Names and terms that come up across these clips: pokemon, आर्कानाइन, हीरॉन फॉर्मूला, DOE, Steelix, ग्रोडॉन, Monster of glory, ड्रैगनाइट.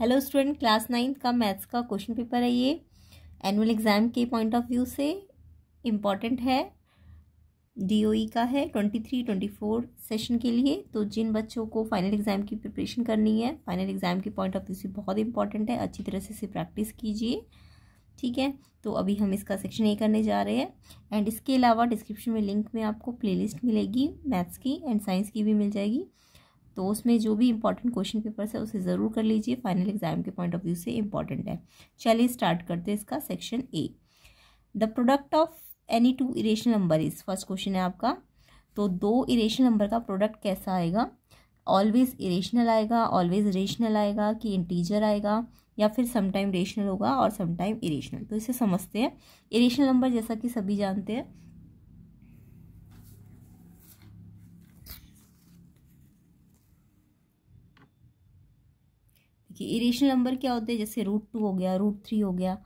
Hello student, class 9 का maths का question paper है। ये एनुअल एग्ज़ाम के पॉइंट ऑफ व्यू से इम्पॉर्टेंट है, डीओई का है 23-24 सेशन के लिए। तो जिन बच्चों को फाइनल एग्ज़ाम की प्रिपरेशन करनी है, फाइनल एग्ज़ाम के पॉइंट ऑफ व्यू से बहुत इंपॉर्टेंट है, अच्छी तरह से इसे प्रैक्टिस कीजिए, ठीक है। तो अभी हम इसका सेक्शन ए करने जा रहे हैं। एंड इसके अलावा डिस्क्रिप्शन में लिंक में आपको प्लेलिस्ट मिलेगी, मैथ्स की एंड साइंस की भी मिल जाएगी। तो उसमें जो भी इंपॉर्टेंट क्वेश्चन पेपर्स है उसे ज़रूर कर लीजिए, फाइनल एग्जाम के पॉइंट ऑफ व्यू से इंपॉर्टेंट है। चलिए स्टार्ट करते हैं इसका section A. The product of any two irrational number is, first question है आपका। तो दो इरेशनल नंबर का प्रोडक्ट कैसा आएगा? ऑलवेज इरेशनल आएगा, ऑलवेज रेशनल आएगा कि इंटीजर आएगा, या फिर समटाइम रेशनल होगा और समटाइम इरेशनल। तो इसे समझते हैं। इरेशनल नंबर जैसा कि सभी जानते हैं, इरेशनल नंबर क्या होते हैं, जैसे रूट 2 हो गया, रूट 3 हो गया,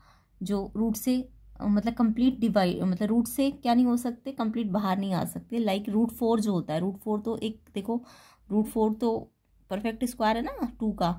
जो रूट से मतलब कंप्लीट डिवाइड, मतलब रूट से क्या नहीं हो सकते, कंप्लीट बाहर नहीं आ सकते। लाइक रूट 4 जो होता है, रूट 4 तो एक देखो, रूट 4 तो परफेक्ट स्क्वायर है ना 2 का,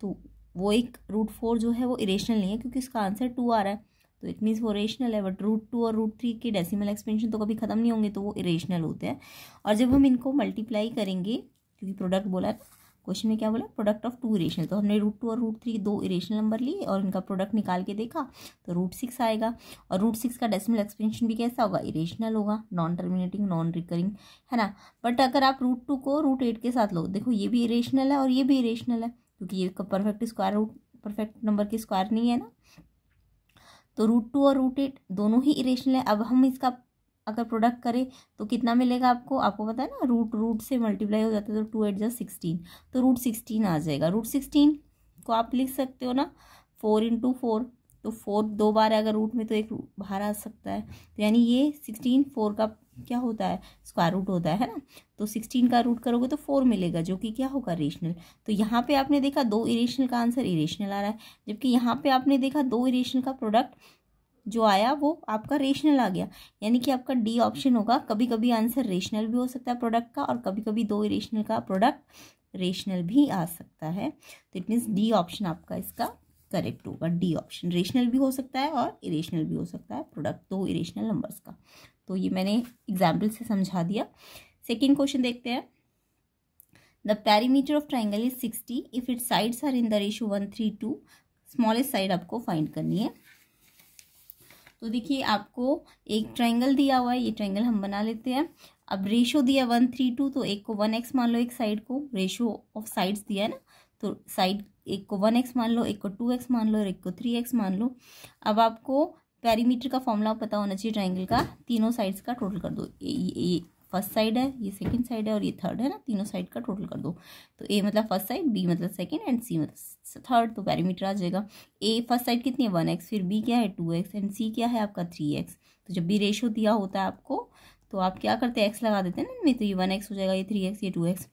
तो वो एक रूट 4 जो है वो इरेशनल नहीं है क्योंकि उसका आंसर 2 आ रहा है, तो इट मीन्स वो रेशनल है। बट रूट 2 और रूट 3 के डेसिमल एक्सपेंशन तो कभी ख़त्म नहीं होंगे, तो वो इरेशनल होते हैं। और जब हम इनको मल्टीप्लाई करेंगे, क्योंकि प्रोडक्ट बोला है, क्वेश्चन में क्या बोला, प्रोडक्ट ऑफ 2 इरेशनल, तो हमने रूट 2 और रूट 3 दो इरेशनल नंबर लिए और इनका प्रोडक्ट निकाल के देखा तो रूट 6 आएगा। और रूट 6 का डेसिमल एक्सपेंशन भी कैसा होगा, इरेशनल होगा, नॉन टर्मिनेटिंग, नॉन रिकरिंग, है ना। बट अगर आप रूट 2 को रूट 8 के साथ लो, देखो ये भी इरेशनल है और ये भी इरेशनल है क्योंकि ये perfect square, root perfect number के स्क्वायर नहीं है ना, तो रूट 2 और रूट 8 दोनों ही इरेशनल है। अब हम इसका अगर प्रोडक्ट करें तो कितना मिलेगा आपको, आपको पता है ना, रूट से मल्टीप्लाई हो जाता है तो 2 × 8 = 16, तो रूट 16 आ जाएगा। रूट 16 को आप लिख सकते हो ना 4 × 4, तो 4 दो बार है अगर रूट में तो एक बाहर आ सकता है, तो यानी ये 16 4 का क्या होता है, स्क्वायर रूट होता है ना, तो 16 का रूट करोगे तो 4 मिलेगा, जो कि क्या होगा, रेशनल। तो यहाँ पे आपने देखा 2 इरेशनल का आंसर इरेशनल आ रहा है, जबकि यहाँ पे आपने देखा 2 इरेशनल का प्रोडक्ट जो आया वो आपका रेशनल आ गया, यानी कि आपका डी ऑप्शन होगा। कभी कभी आंसर रेशनल भी हो सकता है प्रोडक्ट का, और कभी कभी 2 इरेशनल का प्रोडक्ट रेशनल भी आ सकता है, तो इट मीन्स डी ऑप्शन आपका इसका करेक्ट होगा। डी ऑप्शन रेशनल भी हो सकता है और इरेशनल भी हो सकता है प्रोडक्ट 2 इरेशनल नंबर्स का। तो ये मैंने एग्जाम्पल से समझा दिया। सेकेंड क्वेश्चन देखते हैं। The perimeter of triangle is 60 if it sides are in the ratio 1:3:2, smallest side आपको फाइंड करनी है। तो देखिए आपको एक ट्रायंगल दिया हुआ है, ये ट्रायंगल हम बना लेते हैं। अब रेशियो दिया 1:3:2, तो एक को 1x मान लो, एक साइड को, रेशियो ऑफ साइड्स दिया है ना, तो साइड एक को 1x मान लो, एक को 2x मान लो और एक को 3x मान लो। अब आपको पेरीमीटर का फॉर्मूला पता होना चाहिए ट्रायंगल का, तीनों साइड्स का टोटल कर दो। ये फर्स्ट साइड है, ये सेकेंड साइड है और ये थर्ड है ना, तीनों साइड का टोटल कर दो। तो ए मतलब फर्स्ट साइड, बी मतलब सेकेंड एंड सी मतलब थर्ड, तो पेरीमीटर आ जाएगा। ए फर्स्ट साइड कितनी है 1x, फिर बी क्या है 2x एंड सी क्या है आपका 3x। तो जब भी रेशो दिया होता है आपको तो आप क्या करते हैं, x लगा देते हैं ना इनमें, तो ये 1x हो जाएगा, ये 3x, ये 2x,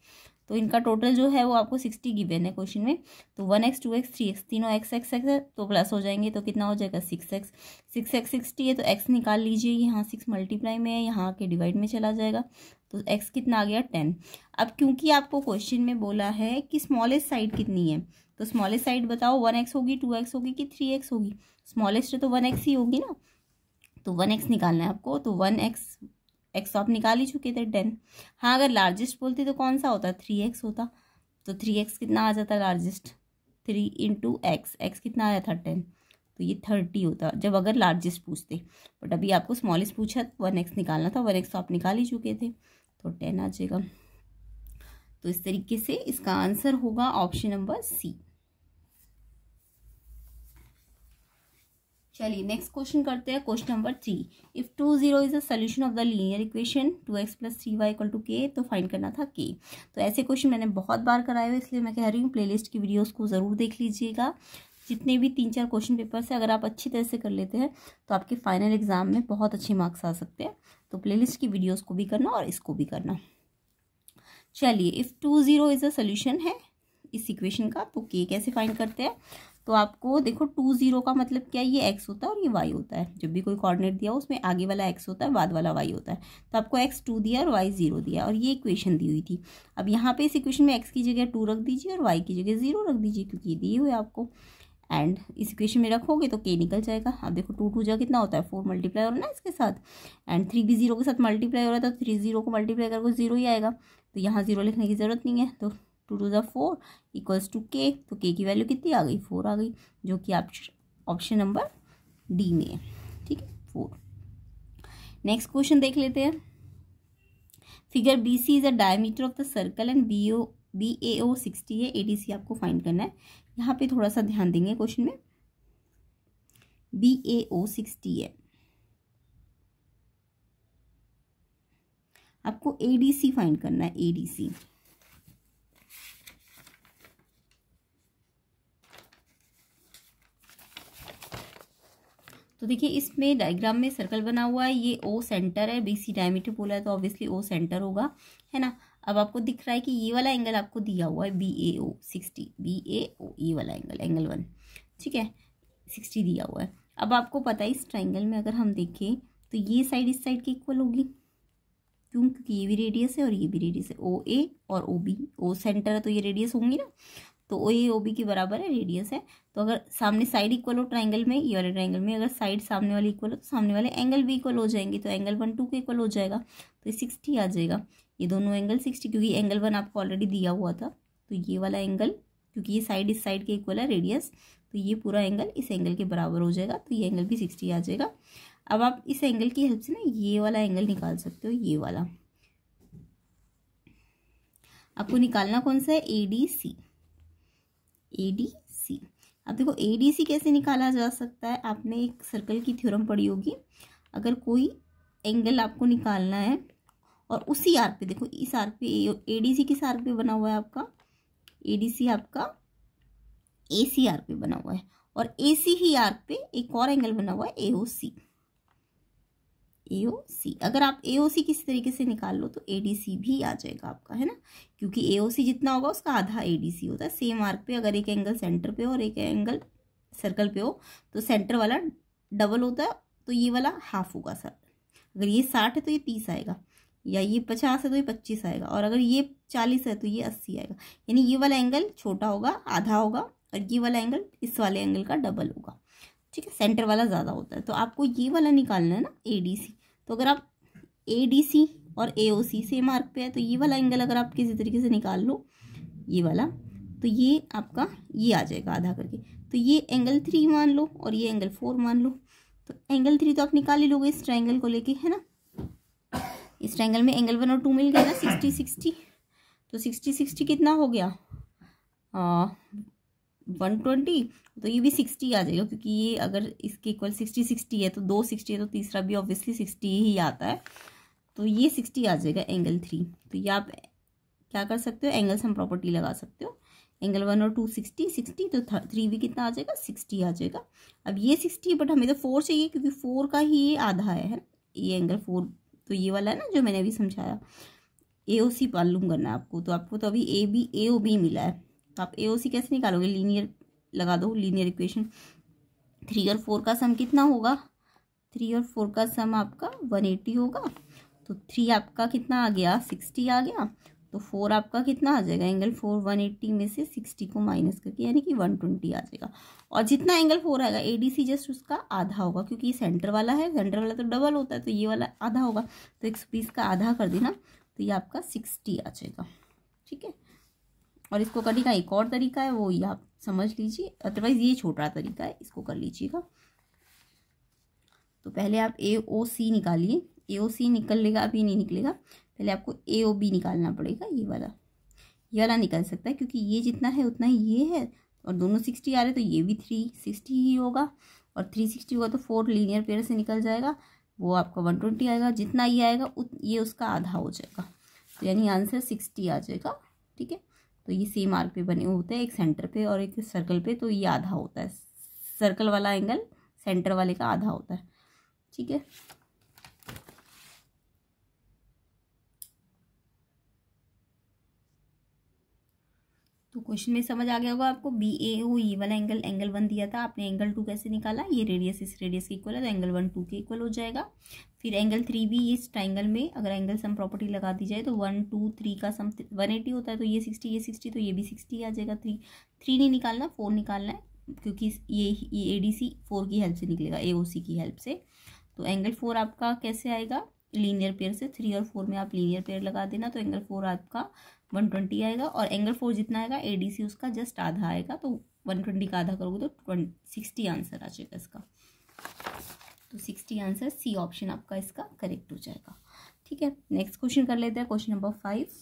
तो इनका टोटल जो है वो आपको 60 गिवन है क्वेश्चन में। तो 1x 2x 3x तीनों x है, तो प्लस हो जाएंगे, तो कितना हो जाएगा 6x 60 है, तो x निकाल लीजिए, यहाँ 6 मल्टीप्लाई में है, यहाँ के डिवाइड में चला जाएगा, तो x कितना आ गया 10। अब क्योंकि आपको क्वेश्चन में बोला है कि स्मॉलेस्ट साइड कितनी है, तो स्मॉलेस्ट साइड बताओ 1x होगी, 2x होगी कि 3x होगी, स्मॉलेस्ट है तो 1x ही होगी ना, तो 1x निकालना है आपको। तो 1x आप निकाल ही चुके थे 10। हाँ अगर लार्जेस्ट बोलते तो कौन सा होता, 3x होता, तो 3x कितना आ जाता लार्जेस्ट, 3 × x, x कितना आया था 10, तो ये 30 होता जब अगर लार्जेस्ट पूछते, बट अभी आपको स्मॉलेस्ट पूछा, 1x निकालना था, 1x तो आप निकाल ही चुके थे, तो 10 आ जाएगा। तो इस तरीके से इसका आंसर होगा ऑप्शन नंबर सी। चलिए नेक्स्ट क्वेश्चन करते हैं, question number 3। If 2 0 is a solution of the linear equation 2x + 3y = k, तो फाइंड करना था k। तो ऐसे क्वेश्चन मैंने बहुत बार कराए हुए, इसलिए मैं कह रही हूँ प्लेलिस्ट की वीडियोस को ज़रूर देख लीजिएगा। जितने भी 3-4 क्वेश्चन पेपर्स है, अगर आप अच्छी तरह से कर लेते हैं तो आपके फाइनल एग्जाम में बहुत अच्छे मार्क्स आ सकते हैं। तो प्लेलिस्ट की वीडियोज़ को भी करना और इसको भी करना। चलिए, इफ़ 2 0 इज़ अ सोल्यूशन है इस इक्वेशन का। तो के कैसे फाइंड करते हैं, तो आपको देखो 2 0 का मतलब क्या है, ये एक्स होता है और ये वाई होता है। जब भी कोई कोऑर्डिनेट दिया हो उसमें आगे वाला एक्स होता है बाद वाला वाई होता है। तो आपको एक्स 2 दिया और वाई 0 दिया और ये इक्वेशन दी हुई थी। अब यहाँ पे इस इक्वेशन में एक्स की जगह 2 रख दीजिए और वाई की जगह 0 रख दीजिए क्योंकि ये दिए हुए आपको, एंड इस इक्वेशन में रखोगे तो के निकल जाएगा। अब देखो 2 2 जा कितना होता है 4 मल्टीप्लाई हो रहा है ना इसके साथ, एंड 3 भी 0 के साथ मल्टीप्लाई हो रहा है तो 3 0 को मल्टीप्लाई करोगे 0 ही आएगा। तो यहाँ 0 लिखने की जरूरत नहीं है। तो 2 4 इक्वल्स टू के, तो के की वैल्यू कितनी आ गई 4 आ गई, जो कि ऑप्शन नंबर डी में है। ठीक है 4। नेक्स्ट क्वेश्चन देख लेते हैं। Figure B C is a diameter of the circle and BAO 60 है, ADC आपको फाइंड करना है। यहाँ पे थोड़ा सा ध्यान देंगे क्वेश्चन में, BAO 60 है, आपको ADC फाइंड करना है। ADC तो देखिए इसमें डायग्राम में सर्कल बना हुआ है, ये O सेंटर है, BC डायमीटर बोला है तो ऑब्वियसली O सेंटर होगा, है ना। अब आपको दिख रहा है कि ये वाला एंगल आपको दिया हुआ है BAO 60, BAO ये वाला एंगल 1, ठीक है 60 दिया हुआ है। अब आपको पता है इस ट्राइंगल में अगर हम देखें तो ये साइड इस साइड के इक्वल होगी, क्यों, क्योंकि ये भी रेडियस है और ये भी रेडियस है। OA और OB, O सेंटर है तो ये रेडियस होंगी ना, तो OA OB के बराबर है, रेडियस है। तो अगर सामने साइड इक्वल हो ट्राइंगल में, ये वाले ट्राइंगल में अगर साइड सामने वाली इक्वल हो तो सामने वाले एंगल भी इक्वल हो जाएंगे, तो एंगल 1 2 के इक्वल हो जाएगा तो 60 आ जाएगा। ये दोनों एंगल 60, क्योंकि एंगल 1 आपको ऑलरेडी दिया हुआ था तो ये वाला एंगल, क्योंकि ये साइड इस साइड के इक्वल है रेडियस, तो ये पूरा एंगल इस एंगल के बराबर हो जाएगा, तो ये एंगल भी 60 आ जाएगा। अब आप इस एंगल की हेल्प से ना ये वाला एंगल निकाल सकते हो, ये वाला आपको निकालना कौन सा है, ADC। अब देखो ADC कैसे निकाला जा सकता है, आपने एक सर्कल की थ्योरम पढ़ी होगी, अगर कोई एंगल आपको निकालना है और उसी आर पे देखो, इस आर पे ADC किस आर पे बना हुआ है आपका, ADC आपका AC आर पे बना हुआ है और AC ही आर पे एक और एंगल बना हुआ है AOC। अगर आप AOC किसी तरीके से निकाल लो तो ADC भी आ जाएगा आपका, है ना, क्योंकि AOC जितना होगा उसका आधा ADC होता है। सेम आर्क पे अगर एक एंगल सेंटर पे हो और एक एंगल सर्कल पे हो तो सेंटर वाला डबल होता है तो ये वाला हाफ होगा सर। अगर ये 60 है तो ये 30 आएगा, या ये 50 है तो ये 25 आएगा, और अगर ये 40 है तो ये 80 आएगा। यानी ये वाला एंगल छोटा होगा, आधा होगा, और ये वाला एंगल इस वाले एंगल का डबल होगा, ठीक है, सेंटर वाला ज़्यादा होता है। तो आपको ये वाला निकालना है ना ADC। तो अगर आप ADC और AOC सेम आर्क पे है तो ये वाला एंगल अगर आप किसी तरीके से निकाल लो, ये वाला, तो ये आपका ये आ जाएगा आधा करके, तो ये एंगल 3 मान लो और ये एंगल 4 मान लो। तो एंगल 3 तो आप निकाल ही लोगे इस ट्राइंगल को लेके, है ना। इस ट्राइंगल में एंगल 1 और 2 मिल गया ना, 60 60, तो 60 60 कितना हो गया 120, तो ये भी 60 आ जाएगा, क्योंकि ये अगर इसके इक्वल 60 60 है तो दो 60 है तो तीसरा भी ऑब्वियसली 60 ही आता है, तो ये 60 आ जाएगा एंगल 3। तो ये आप क्या कर सकते हो, एंगल सम प्रॉपर्टी लगा सकते हो, एंगल 1 और 2 60 60, तो 3 भी कितना आ जाएगा 60 आ जाएगा। अब ये 60 बट हमें तो 4 चाहिए क्योंकि 4 का ही ये आधा है, ये एंगल 4 तो ये वाला है ना जो मैंने अभी समझाया। AOC मालूम करना है आपको, तो आपको तो अभी AOB मिला है, तो आप AOC कैसे निकालोगे, लीनियर लगा दो, लीनियर इक्वेशन। 3 और 4 का सम कितना होगा, 3 और 4 का सम आपका 180 होगा, तो 3 आपका कितना आ गया 60 आ गया, तो 4 आपका कितना आ जाएगा एंगल 4, 180 में से 60 को माइनस करके यानी कि 120 आ जाएगा। और जितना एंगल 4 आएगा ADC जस्ट उसका आधा होगा, क्योंकि ये सेंटर वाला है, सेंटर वाला तो डबल होता है तो ये वाला आधा होगा, तो 120 का आधा कर देना, तो ये आपका 60 आ जाएगा, ठीक है। और इसको करने का एक और तरीका है, वो ये आप समझ लीजिए, अदरवाइज ये छोटा तरीका है, इसको कर लीजिएगा। तो पहले आप AOC निकालिए, AOC निकलेगा, अब ये नहीं निकलेगा, पहले आपको AOB निकालना पड़ेगा, ये वाला निकल सकता है क्योंकि ये जितना है उतना ही ये है, और दोनों 60 आ रहे तो ये भी 3 60 ही होगा, और 3 60 होगा तो 4 लीनियर पेयर से निकल जाएगा, वो आपका 120 आएगा, जितना ये आएगा ये उसका आधा हो जाएगा, तो यानी आंसर 60 आ जाएगा, ठीक है। तो ये सेम आर्क पे बने होते हैं, एक सेंटर पे और एक सर्कल पे, तो ये आधा होता है, सर्कल वाला एंगल सेंटर वाले का आधा होता है, ठीक है। तो क्वेश्चन में समझ आ गया होगा आपको। BAOE वाला एंगल, एंगल 1 दिया था, आपने एंगल 2 कैसे निकाला, ये रेडियस इस रेडियस के इक्वल है तो एंगल 1 2 के इक्वल हो जाएगा। फिर एंगल 3 भी इस ट्राइंगल में अगर एंगल सम प्रॉपर्टी लगा दी जाए तो 1 2 3 का सम 180 होता है, तो ये 60 ये 60 तो ये भी 60 आ जाएगा। 3 नहीं निकालना, 4 निकालना है क्योंकि ये ADC 4 की हेल्प से निकलेगा, AOC की हेल्प से। तो एंगल 4 आपका कैसे आएगा, लीनियर पेयर से, 3 और 4 में आप लीनियर पेयर लगा देना, तो एंगल 4 आपका 120 आएगा। और एंगल 4 जितना आएगा ADC उसका जस्ट आधा आएगा, तो 120 का आधा करोगे तो 60 आंसर आ जाएगा इसका। तो 60 आंसर C ऑप्शन आपका इसका करेक्ट हो जाएगा। ठीक है, नेक्स्ट क्वेश्चन कर लेते हैं, क्वेश्चन नंबर 5।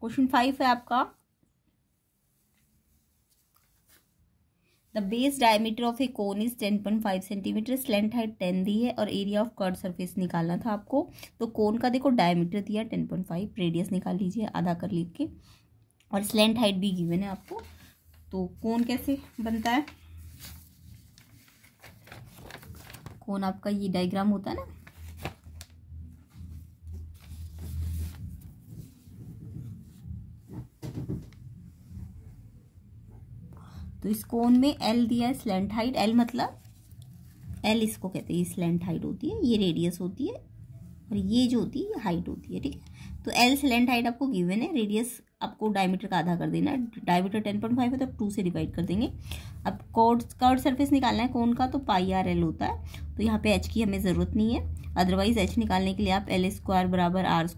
क्वेश्चन 5 है आपका, the base diameter of a cone is 10.5 centimetre, slant height 10 दी है और एरिया ऑफ कर्व सरफेस निकालना था आपको। तो कोन का देखो डायमीटर दिया 10.5, रेडियस निकाल लीजिए आधा कर लेके, और स्लेंट हाइट भी गिवन है आपको। तो कोन कैसे बनता है, कोन आपका ये डायग्राम होता है ना, तो इस कोन में L दिया है स्लेंट हाइट, L मतलब L इसको कहते हैं, ये स्लेंट हाइट होती है, ये रेडियस होती है और ये जो होती है ये हाइट होती है। ठीक है, तो L स्लेंट हाइट आपको गिवन है, रेडियस आपको डायमीटर का आधा कर देना है, डायमीटर 10.5 है तो 2 से डिवाइड कर देंगे। अब कर्व सरफेस निकालना है कोन का, तो πr L होता है, तो यहाँ पे H की हमें ज़रूरत नहीं है, अदरवाइज H निकालने के लिए आप L² =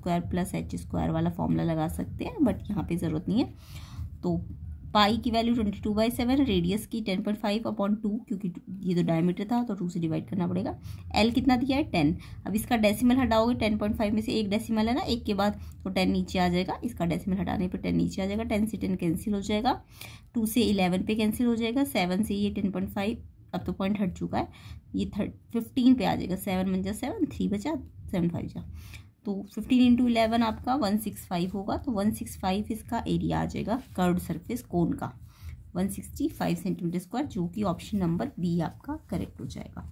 R² + H² वाला फॉर्मूला लगा सकते हैं, बट यहाँ पे ज़रूरत नहीं है। तो पाई की वैल्यू 22/7, रेडियस की 10.5/2 क्योंकि ये तो डायमीटर था तो 2 से डिवाइड करना पड़ेगा। L कितना दिया है 10, अब इसका डेसिमल हटाओगे, 10.5 में से एक डेसिमल है ना, एक के बाद तो 10 नीचे आ जाएगा, इसका डेसिमल हटाने पे 10 नीचे आ जाएगा, 10 से 10 कैंसिल हो जाएगा, 2 से 11 पे कैंसिल हो जाएगा, 7 से ये 10.5 अब तो पॉइंट हट चुका है, ये 15 पे आ जाएगा, 7 × 7 3 बचा, 7×5 जा, तो 15 × 11 आपका 165 होगा, तो 165 इसका एरिया आ जाएगा कर्व्ड सरफेस कोन का, 165 cm², जो कि ऑप्शन नंबर बी आपका करेक्ट हो जाएगा।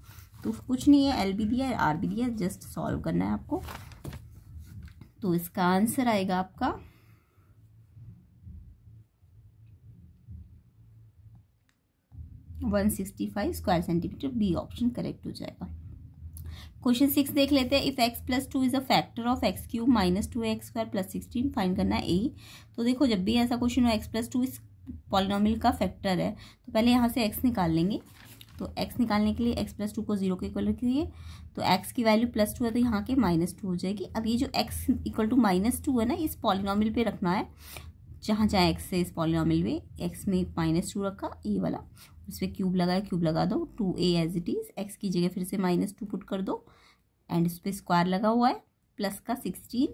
तो कुछ नहीं है, L भी दिया है R भी दिया है, जस्ट सॉल्व करना है आपको। तो इसका आंसर आएगा आपका cm², बी ऑप्शन करेक्ट हो जाएगा। क्वेश्चन 6 देख लेते हैं, if x+2 is a factor of x³ - 2x² + 16 find करना है a। तो देखो जब भी ऐसा क्वेश्चन हो x+2 इस पॉलिनोमियल का फैक्टर है, तो पहले यहाँ से x निकाल लेंगे। तो x निकालने के लिए x+2 को 0 के इक्वल रखिए, तो x की वैल्यू +2 है तो यहाँ के -2 हो जाएगी। अब ये जो x = -2 है ना, इस पॉलिनोमियल पे रखना है, जहाँ जाए x से इस पॉलिनोमियल में, x में -2 रखा a वाला, उसमें क्यूब लगाए, क्यूब लगा दो 2a as it is, x की जगह फिर से -2 पुट कर दो, एंड उस पर स्क्वायर लगा हुआ है प्लस का 16।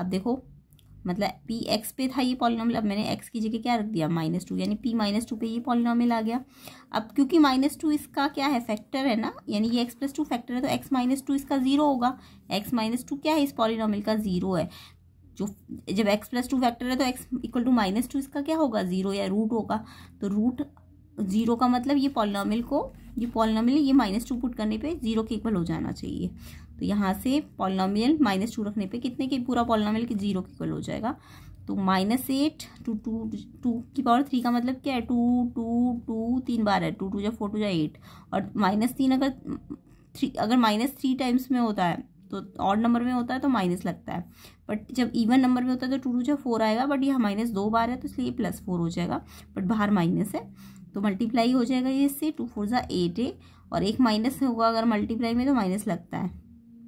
अब देखो मतलब p x पे था ये पॉलिनोमियल, अब मैंने x की जगह क्या रख दिया -2, यानी p -2 पे ये पॉलिनोमियल आ गया। अब क्योंकि -2 इसका क्या है फैक्टर है ना, यानी ये x+2 फैक्टर है, तो x -2 इसका 0 होगा, x -2 क्या है इस पॉलिनोमियल का 0 है, जो जब x+2 फैक्टर है तो x = -2 इसका क्या होगा 0 या रूट होगा, तो रूट 0 का मतलब ये पॉलिनोमियल को, ये पॉलिनोमियल ये -2 पुट करने पे 0 के इक्वल हो जाना चाहिए। तो यहाँ से पॉलिनोमियल -2 रखने पे कितने के पूरा पॉलिनोमियल के 0 के इक्वल हो जाएगा। तो -8 2 2 2 की पावर 3 का मतलब क्या है 2 2 2 3 बार है, 2 2 जा 4 2 जा 8, और -3 अगर -3 टाइम्स में होता है तो ऑड नंबर में होता है तो माइनस लगता है, बट जब इवन नंबर में होता है तो 2 2 जा 4 आएगा, बट यहाँ -2 बार है तो इसलिए +4 हो जाएगा, बट बाहर माइनस है तो मल्टीप्लाई हो जाएगा ये इससे, 2 4 जा 8 है, और एक माइनस होगा अगर मल्टीप्लाई में तो माइनस लगता है।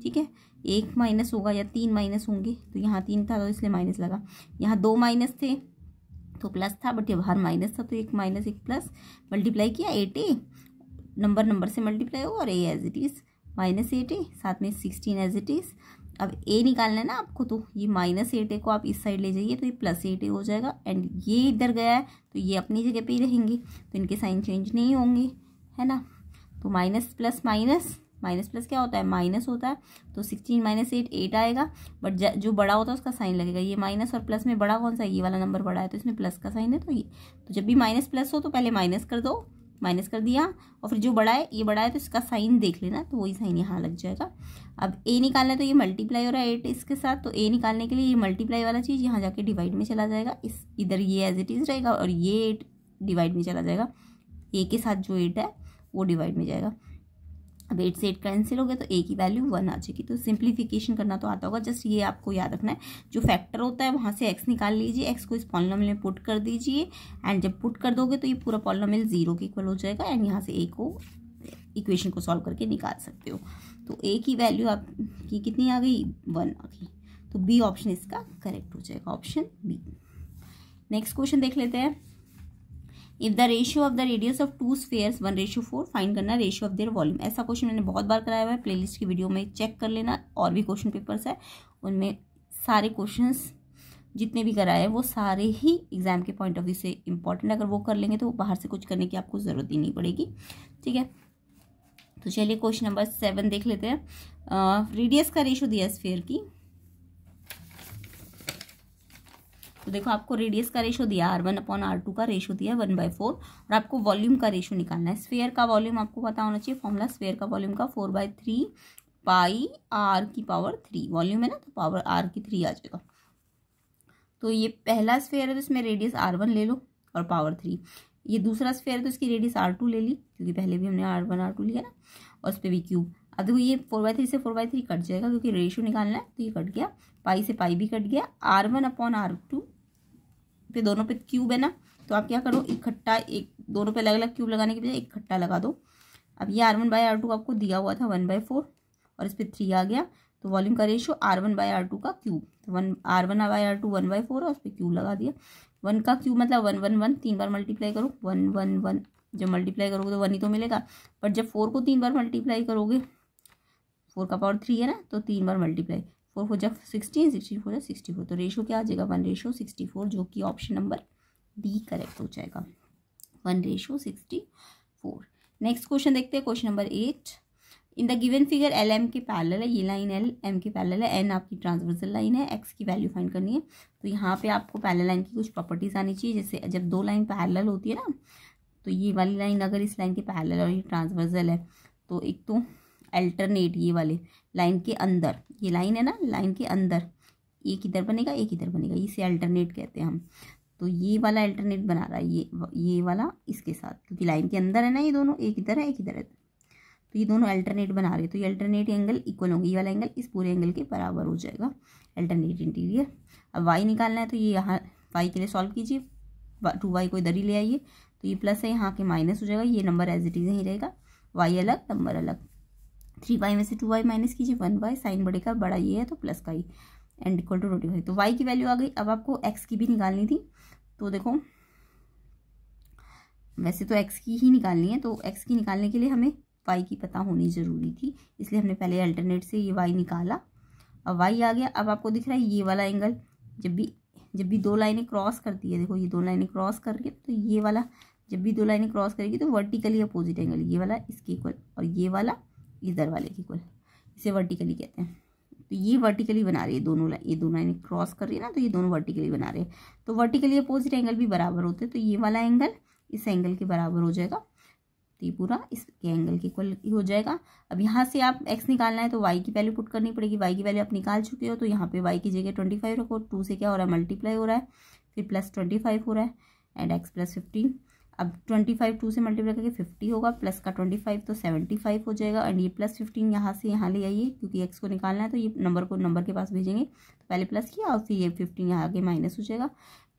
ठीक है, एक माइनस होगा या 3 माइनस होंगे, तो यहाँ 3 था तो इसलिए माइनस लगा, यहाँ 2 माइनस थे तो प्लस था, बट ये बाहर माइनस था तो एक माइनस एक प्लस, मल्टीप्लाई किया 8 ए, नंबर से मल्टीप्लाई होगा और ए एज इट इज़ -8 ए, साथ में 16 एज इट इज़। अब a निकालना है ना आपको, तो ये -8 ए को आप इस साइड ले जाइए तो ये +8 ए हो जाएगा, एंड ये इधर गया है तो ये अपनी जगह पे ही रहेंगे, तो इनके साइन चेंज नहीं होंगे है ना। तो माइनस प्लस क्या होता है माइनस होता है, तो 16 - 8 8 आएगा, बट जो बड़ा होता है उसका साइन लगेगा, ये माइनस और प्लस में बड़ा कौन सा है ये वाला नंबर बड़ा है तो इसमें प्लस का साइन है, तो ये तो जब भी माइनस प्लस हो तो पहले माइनस कर दो माइनस कर दिया और फिर जो बड़ा है ये बड़ा है तो इसका साइन देख लेना, तो वही साइन यहाँ लग जाएगा। अब ए निकालना है तो ये मल्टीप्लाई हो रहा है 8 इसके साथ, तो ए निकालने के लिए ये मल्टीप्लाई वाला चीज़ यहाँ जाके डिवाइड में चला जाएगा। इस इधर ये एज इट इज़ रहेगा और ये 8 डिवाइड में चला जाएगा, ए के साथ जो 8 है वो डिवाइड में जाएगा। अब 8 से 8 कैंसिल हो गया तो ए की वैल्यू 1 आ जाएगी। तो सिंप्लीफिकेशन करना तो आता होगा, जस्ट ये आपको याद रखना है जो फैक्टर होता है वहाँ से x निकाल लीजिए, x को इस पॉलिनोमियल में पुट कर दीजिए एंड जब पुट कर दोगे तो ये पूरा पॉलिनोमियल 0 के इक्वल हो जाएगा एंड यहाँ से ए को इक्वेशन को सॉल्व करके निकाल सकते हो। तो ए की वैल्यू आपकी कितनी आ गई, 1 आ गई। तो बी ऑप्शन इसका करेक्ट हो जाएगा, ऑप्शन बी। नेक्स्ट क्वेश्चन देख लेते हैं। If the ratio of the radius of 2 spheres 1:4 find करना रेशियो ऑफ देयर वॉल्यूम। ऐसा क्वेश्चन मैंने बहुत बार कराया हुआ है, प्लेलिस्ट की वीडियो में चेक कर लेना, और भी क्वेश्चन पेपर्स है उनमें सारे क्वेश्चंस जितने भी कराए हैं वो सारे ही एग्जाम के पॉइंट ऑफ व्यू से इंपॉर्टेंट, अगर वो कर लेंगे तो बाहर से कुछ करने की आपको ज़रूरत ही नहीं पड़ेगी। ठीक है, तो चलिए क्वेश्चन नंबर 7 देख लेते हैं। रेडियस का रेशियो दिया स्फेयर की, तो देखो आपको रेडियस का रेशो दिया R1/R2 का रेशो दिया 1/4 और आपको वॉल्यूम का रेशो निकालना है। स्फीयर का वॉल्यूम आपको पता होना चाहिए, फॉर्मूला स्फीयर का वॉल्यूम का 4/3 पाई R⁴ वॉल्यूम है ना, तो पावर R⁴ आ जाएगा। तो ये पहला स्फीयर है तो इसमें रेडियस R1 ले लो और पावर 3। ये दूसरा स्फीयर है तो इसकी रेडियस R2 ले ली, क्योंकि पहले भी हमने R1/R2 लिया ना, और उस पर भी क्यूब। अब देखो ये 4/3 से 4/3 कट जाएगा क्योंकि रेशियो निकालना है, तो ये कट गया, पाई से पाई भी कट गया। R1/R2 पे दोनों पे क्यूब है ना, तो आप क्या करो इकट्ठा, एक दोनों पे अलग अलग क्यूब लगाने के बजाय इकट्ठा लगा दो। अब ये R1/R2 आपको दिया हुआ था 1/4 और इस पर 3 आ गया, तो वॉल्यूम का रेशियो R1/R2 का क्यूब, तो R1/R2 1/4 और उस पर क्यूब लगा दिया। 1 का क्यूब मतलब 1 1 1, 3 बार मल्टीप्लाई करो, 1 1 1 जब मल्टीप्लाई करोगे तो 1 ही तो मिलेगा, बट जब 4 को 3 बार मल्टीप्लाई करोगे, 4 का पावर 3 है ना, तो 3 बार मल्टीप्लाई 4 हो जब 16, 64 जब 64, तो रेशो क्या आ जाएगा 1:64, जो कि ऑप्शन नंबर डी करेक्ट हो जाएगा, 1:64। नेक्स्ट क्वेश्चन देखते हैं, question number 8। In the given figure LM के पैरेलल है, ये लाइन LM के पैरेलल है, N आपकी ट्रांसवर्सल लाइन है, X की वैल्यू फाइंड करनी है। तो यहाँ पे आपको पैरेलल लाइन की कुछ प्रॉपर्टीज आनी चाहिए, जैसे जब दो लाइन पैरेलल होती है ना, तो ये वाली लाइन अगर इस लाइन के पैरेलल और ये ट्रांसवर्सल है, तो एक तो अल्टरनेट ये वाले लाइन के अंदर, ये लाइन है ना, लाइन के अंदर एक इधर बनेगा एक इधर बनेगा, इसे अल्टरनेट कहते हैं हम। तो ये वाला अल्टरनेट बना रहा है ये वाला इसके साथ, क्योंकि लाइन के अंदर है ना ये दोनों, एक इधर है एक इधर है, तो ये दोनों अल्टरनेट बना रहे हैं, तो ये अल्टरनेट एंगल इक्वल होंगे, ये वाला एंगल इस पूरे एंगल के बराबर हो जाएगा, अल्टरनेट इंटीरियर। अब वाई निकालना है तो ये यहाँ वाई के लिए सॉल्व कीजिए, 2y को इधर ही ले आइए, तो ये प्लस है यहाँ के माइनस हो जाएगा, ये नंबर एज इट इज ही रहेगा, वाई अलग नंबर अलग। 3y में से 2y माइनस कीजिए, 1y साइन बढ़ेगा, बड़ा ये है तो प्लस का ही, एंड इक्वल टू 25। तो y की वैल्यू आ गई। अब आपको x की भी निकालनी थी, तो देखो वैसे तो x की ही निकालनी है, तो x की निकालने के लिए हमें y की पता होनी ज़रूरी थी, इसलिए हमने पहले अल्टरनेट से ये y निकाला, अब y आ गया। अब आपको दिख रहा है ये वाला एंगल, जब भी दो लाइनें क्रॉस करती है, देखो ये दो लाइनें क्रॉस करके, तो ये वाला जब भी दो लाइनें क्रॉस करेगी तो वर्टिकली अपोजिट एंगल, ये वाला इसके इक्वल और ये वाला इधर वाले की इक्वल, इसे वर्टिकली कहते हैं। तो ये वर्टिकली बना रही है दोनों लाइन, ये दोनों लाइन क्रॉस कर रही है ना, तो ये दोनों वर्टिकली बना रहे हैं, तो वर्टिकली अपोजिट एंगल भी बराबर होते हैं, तो ये वाला एंगल इस एंगल के बराबर हो जाएगा, तो ये पूरा इसके एंगल के इक्वल हो जाएगा। अब यहाँ से आप x निकालना है तो y की वैल्यू पुट करनी पड़ेगी, y की वैल्यू आप निकाल चुके हो, तो यहाँ पे y की जगह 25 रखो, 2 से क्या हो रहा है मल्टीप्लाई हो रहा है, फिर प्लस 25 हो रहा है एंड x प्लस 15। अब 25 2 से मल्टीप्लाई करके 50 होगा, प्लस का 25 तो 75 हो जाएगा, एंड ये प्लस 15 यहाँ से यहाँ ले आइए, क्योंकि x को निकालना है तो ये नंबर को नंबर के पास भेजेंगे, तो पहले प्लस किया और फिर ये 15 यहाँ आगे माइनस हो जाएगा,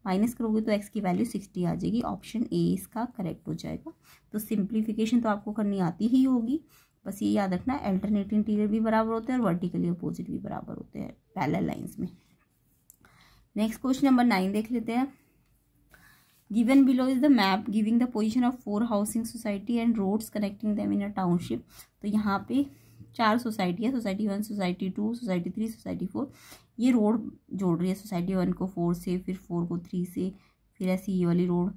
माइनस करोगे तो x की वैल्यू 60 आ जाएगी, ऑप्शन ए इसका करेक्ट हो जाएगा। तो सिंप्लीफिकेशन तो आपको करनी आती ही होगी, बस ये याद रखना अल्टरनेट इंटीरियर भी बराबर होते हैं और वर्टिकली अपोजिट भी बराबर होते हैं पैरेलल लाइंस में। नेक्स्ट क्वेश्चन नंबर 9 देख लेते हैं। Given below is the map giving the position of 4 housing society and roads connecting them in a township. तो यहाँ पे 4 सोसाइटी है, सोसाइटी 1, सोसाइटी 2, सोसाइटी 3, सोसाइटी 4, ये रोड जोड़ रही है, सोसाइटी 1 को 4 से, फिर 4 को 3 से, फिर ऐसी ये वाली रोड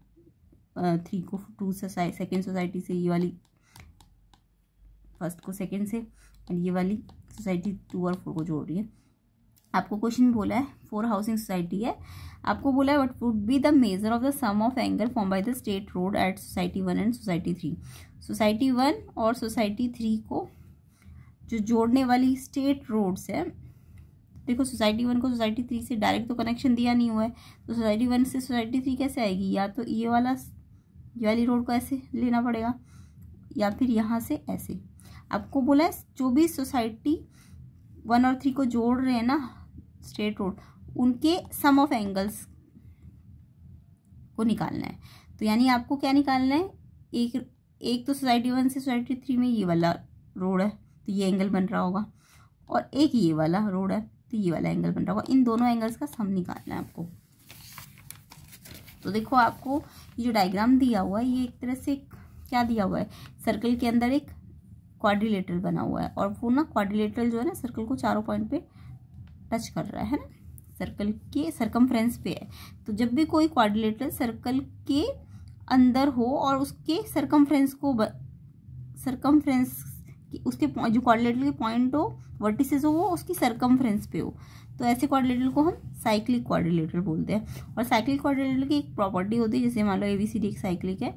3 को 2 सेकेंड सोसाइटी से, ये वाली फर्स्ट को सेकेंड से, एंड ये वाली सोसाइटी 2 और 4 को जोड़ रही है। आपको क्वेश्चन बोला है 4 हाउसिंग सोसाइटी है, आपको बोला है what would be the measure of the sum of angle form by the state road at society 1 and society 3. Society 1 और सोसाइटी 3 को जो जोड़ने वाली स्टेट रोड्स है, देखो सोसाइटी 1 को सोसाइटी 3 से डायरेक्ट तो कनेक्शन दिया नहीं हुआ है, तो सोसाइटी 1 से सोसाइटी 3 कैसे आएगी, या तो ये वाली रोड को ऐसे लेना पड़ेगा या फिर यहाँ से ऐसे. आपको बोला है जो भी सोसाइटी 1 और 3 को जोड़ रहे हैं ना स्ट्रेट रोड, उनके सम ऑफ एंगल्स को निकालना है. तो यानी आपको क्या निकालना है, एक तो सोसाइटी 1 से सोसाइटी 3 में ये वाला रोड है तो ये एंगल बन रहा होगा, और एक ये वाला रोड है तो ये वाला एंगल बन रहा होगा. इन दोनों एंगल्स का सम निकालना है आपको. तो देखो आपको ये जो डायग्राम दिया हुआ है, ये एक तरह से क्या दिया हुआ है, सर्कल के अंदर एक क्वाड्रिलेटरल बना हुआ है, और वो ना क्वाड्रिलेटरल जो है ना सर्कल को चारों पॉइंट पे टच कर रहा है ना, सर्कल के सरकमफ्रेंस पे है. तो जब भी कोई क्वाड्रिलेटरल सर्कल के अंदर हो और उसके सरकमफ्रेंस को सरकमफ्रेंस उसके जो क्वाड्रिलेटरल के पॉइंट हो, वर्टिसेस हो, वो उसकी सरकमफ्रेंस पे हो, तो ऐसे क्वाड्रिलेटरल को हम साइक्लिक क्वाड्रिलेटरल बोलते हैं. और साइक्लिक क्वाड्रिलेटरल की एक प्रॉपर्टी होती है, जैसे मान लो ABCD एक साइक्लिक है,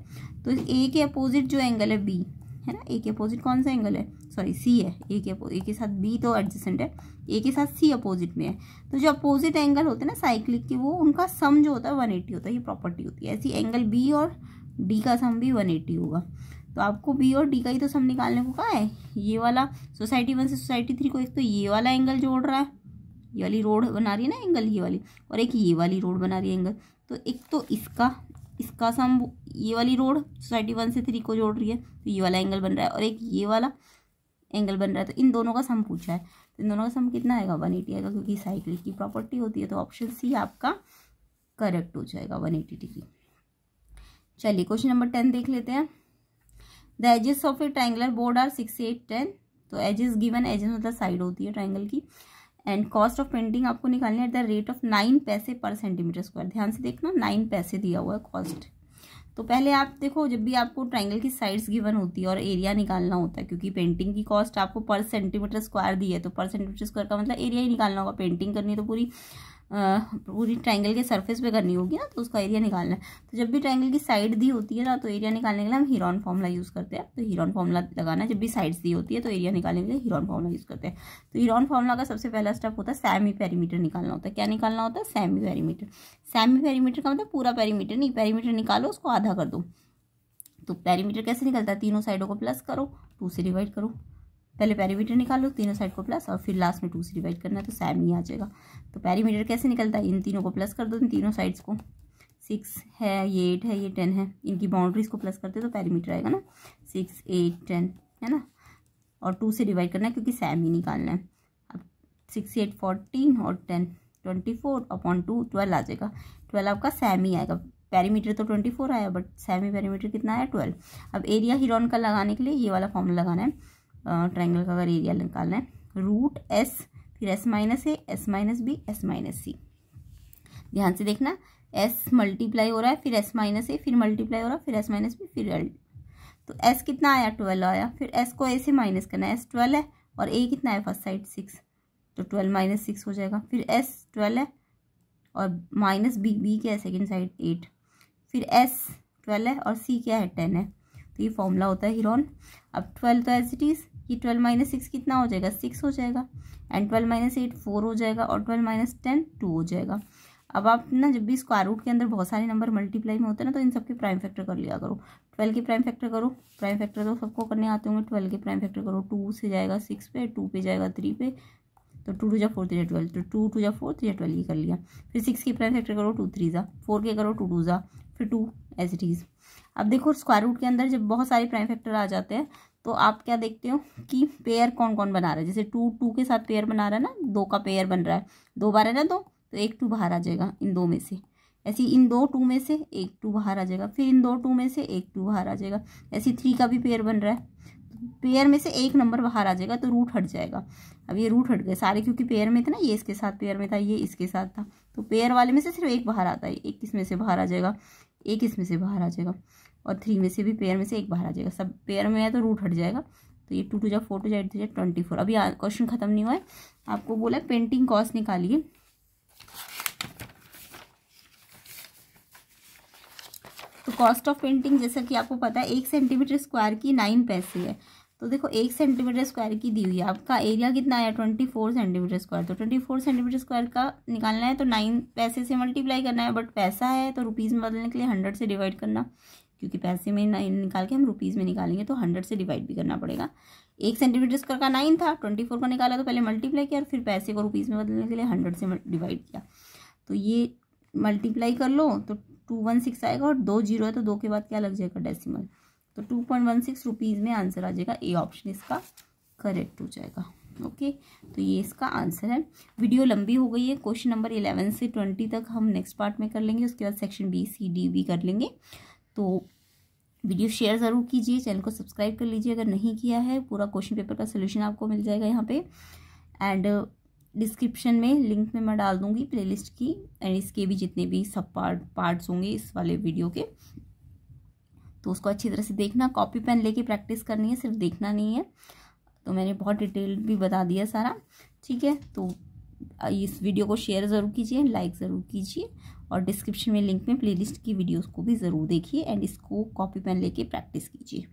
तो ए के अपोजिट जो एंगल है बी है ना, ए के अपोजिट कौन सा एंगल है, सॉरी सी है, ए के साथ बी तो एडजेसेंट है, ए के साथ सी अपोजिट में है, तो जो अपोजिट एंगल होते हैं ना साइक्लिक के, वो उनका सम जो होता है 180 होता है. ये प्रॉपर्टी होती है ऐसी, एंगल बी और डी का सम भी 180 होगा. तो आपको बी और डी का ही तो सम निकालने को कहा है. ये वाला सोसाइटी 1 से सोसाइटी 3 को एक तो ये वाला एंगल जोड़ रहा है, ये वाली रोड बना रही है ना एंगल ये वाली, और एक ये वाली रोड बना रही है एंगल, तो एक तो इसका सम ये वाली रोड सोसाइटी 1 से 3 को जोड़ रही है तो ये वाला एंगल बन रहा है, और एक ये वाला एंगल बन रहा है, तो इन दोनों का सम पूछा है. तो इन दोनों का सम कितना आएगा, 180 आएगा, क्योंकि साइक्लिक की प्रॉपर्टी होती है. तो ऑप्शन सी आपका करेक्ट हो जाएगा 180 डिग्री. चलिए क्वेश्चन नंबर 10 देख लेते हैं. The edges of a triangular board are 6, 8, 10. तो एजेस गिवन, एजेस मतलब साइड होती है ट्राइंगल की, एंड कॉस्ट ऑफ पेंटिंग आपको निकालनी है एट द रेट ऑफ 9 पैसे पर सेंटीमीटर स्क्वायर. ध्यान से देखना, 9 पैसे दिया हुआ है कॉस्ट. तो पहले आप देखो, जब भी आपको ट्राइंगल की साइड्स गिवन होती है और एरिया निकालना होता है, क्योंकि पेंटिंग की कॉस्ट आपको पर सेंटीमीटर स्क्वायर दी है, तो पर सेंटीमीटर स्क्वायर का मतलब एरिया ही निकालना होगा. पेंटिंग करनी है तो पूरी ट्राइंगल के सरफेस पे करनी होगी ना, तो उसका एरिया निकालना है. तो जब भी ट्राइंगल की साइड दी होती है ना, तो एरिया निकालने के लिए हम हीरॉन फॉर्मूला यूज़ करते हैं. तो हीरॉन फॉर्मूला लगाना है, जब भी साइड्स दी होती है तो एरिया निकालने के लिए हीरॉन फॉर्मूला यूज़ करते हैं. तो हीरॉन फॉर्मूला का सबसे पहला स्टेप होता है सेमी पेरीमीटर निकालना होता है. क्या निकालना होता है, सेमी पेरीमीटर. सेमी पेरीमीटर का मतलब पूरा पेरीमीटर नहीं, पेरीमीटर निकालो उसको आधा कर दो. तो पेरीमीटर कैसे निकलता है, तीनों साइडों को प्लस करो, 2 से डिवाइड करो. पहले पेरीमीटर निकालो, तीनों साइड को प्लस, और फिर लास्ट में 2 से डिवाइड करना है, तो सेमी आ जाएगा. तो पेरीमीटर कैसे निकलता है, इन तीनों को प्लस कर दो, इन तीनों साइड्स को, 6 है, ये 8 है, ये 10 है, इनकी बाउंड्रीज को प्लस करते तो पेरीमीटर आएगा ना, 6, 8, 10 है ना, और 2 से डिवाइड करना है क्योंकि सेमी निकालना है. अब 6, 8, 14 और 10 24/2, 12 आ जाएगा. 12 आपका सेमी आएगा. पेरीमीटर तो 24 आया, बट सेमी पेरीमीटर कितना आया, 12. अब एरिया हीरॉन का लगाने के लिए ये वाला फॉर्मूला लगाना है ट्राइंगल का, अगर एरिया निकालना है, रूट एस, फिर S-A, S-B, S-C. ध्यान से देखना, S मल्टीप्लाई हो रहा है, फिर S-A, फिर मल्टीप्लाई हो रहा है, फिर S-B, फिर L. तो S कितना आया, 12 आया. फिर S को A से माइनस करना है, S 12 है, और A कितना है फर्स्ट साइड, 6, तो 12 - 6 हो जाएगा. फिर S 12 है और माइनस B क्या है सेकेंड साइड, 8. फिर S 12 है और C क्या है, 10 है. तो ये फॉर्मूला होता है हीरॉन. अब 12 तो एज इट इज़, ये 12 - 6 कितना हो जाएगा, 6 हो जाएगा, एंड 12 - 8 4 हो जाएगा, और 12 - 10 2 हो जाएगा. अब आप ना जब भी स्क्वायर रूट के अंदर बहुत सारे नंबर मल्टीप्लाई में होते हैं ना, तो इन सबके प्राइम फैक्टर कर लिया करो. 12 के प्राइम फैक्टर करो, प्राइम फैक्टर तो सबको करने आते होंगे. 12 के प्राइम फैक्टर करो, 2 से जाएगा 6 पे, 2 पे जाएगा 3 पे, तो 2 - 4 3 - 12, तो 2 - 4 3 - 12 ये कर लिया. फिर 6 के प्राइम फैक्टर करो, 2 3 - 4 के करो, 2 - 2 फिर 2 एज इट इज़. अब देखो स्क्वायर रूट के अंदर जब बहुत सारे प्राइम फैक्टर आ जाते हैं, तो आप क्या देखते हो कि पेयर कौन कौन बना रहा है. जैसे 2 2 के साथ पेयर बना रहा है ना, 2 का पेयर बन रहा है, 2 बार है ना 2, तो एक 2 बाहर आ जाएगा इन 2 में से. ऐसे इन 2 2 में से एक 2 बाहर आ जाएगा, फिर इन 2 2 में से एक 2 बाहर आ जाएगा. ऐसे 3 का भी पेयर बन रहा है, पेयर में से एक नंबर बाहर आ जाएगा, तो रूट हट जाएगा. अब ये रूट हट गए सारे, क्योंकि पेयर में था ना, ये इसके साथ पेयर में था, ये इसके साथ था, तो पेयर वाले में से सिर्फ एक बाहर आता है. एक इसमें से बाहर आ जाएगा, एक इसमें से बाहर आ जाएगा, और 3 में से भी पेयर में से एक बाहर आ जाएगा. सब पेयर में है तो रूट हट जाएगा, तो ये 2 2 जा 4 2 जा 8 2 जा 24। अभी क्वेश्चन खत्म नहीं हुआ है, आपको बोला पेंटिंग कॉस्ट निकालिए। तो कॉस्ट ऑफ पेंटिंग जैसा कि आपको पता है 1 सेंटीमीटर स्क्वायर की 9 पैसे है। तो देखो 1 सेंटीमीटर स्क्वायर की दी हुई है, आपका एरिया कितना आया 24 सेंटीमीटर स्क्वायर। तो 24 सेंटीमीटर स्क्वायर का निकालना है तो 9 पैसे से मल्टीप्लाई करना है, बट पैसा है तो रुपीज़ में बदलने के लिए 100 से डिवाइड करना, क्योंकि पैसे में 9 निकाल के हम रुपीज़ में निकालेंगे तो 100 से डिवाइड भी करना पड़ेगा। 1 सेंटीमीटर स्क्वायर का 9 था, 24 को निकाला तो पहले मल्टीप्लाई किया और फिर पैसे को रुपीज़ में बदलने के लिए 100 से डिवाइड किया। तो ये मल्टीप्लाई कर लो तो 216 आएगा, और 2 0 है तो 2 के बाद क्या लग जाएगा डेसिमल, तो 2.16 रुपीज़ में आंसर आ जाएगा। ए ऑप्शन इसका करेक्ट हो जाएगा। ओके तो ये इसका आंसर है। वीडियो लंबी हो गई है, क्वेश्चन नंबर 11 से 20 तक हम नेक्स्ट पार्ट में कर लेंगे, उसके बाद सेक्शन B, C, D भी कर लेंगे। तो वीडियो शेयर ज़रूर कीजिए, चैनल को सब्सक्राइब कर लीजिए अगर नहीं किया है। पूरा क्वेश्चन पेपर का सोल्यूशन आपको मिल जाएगा यहाँ पे, एंड डिस्क्रिप्शन में लिंक में मैं डाल दूँगी प्लेलिस्ट की, एंड इसके भी जितने भी सब पार्ट्स होंगे इस वाले वीडियो के, तो उसको अच्छी तरह से देखना। कॉपी पेन लेके प्रैक्टिस करनी है, सिर्फ देखना नहीं है। तो मैंने बहुत डिटेल भी बता दिया सारा, ठीक है। तो इस वीडियो को शेयर ज़रूर कीजिए, लाइक ज़रूर कीजिए, और डिस्क्रिप्शन में लिंक में प्लेलिस्ट की वीडियोस को भी ज़रूर देखिए, एंड इसको कॉपी पेन लेके प्रैक्टिस कीजिए।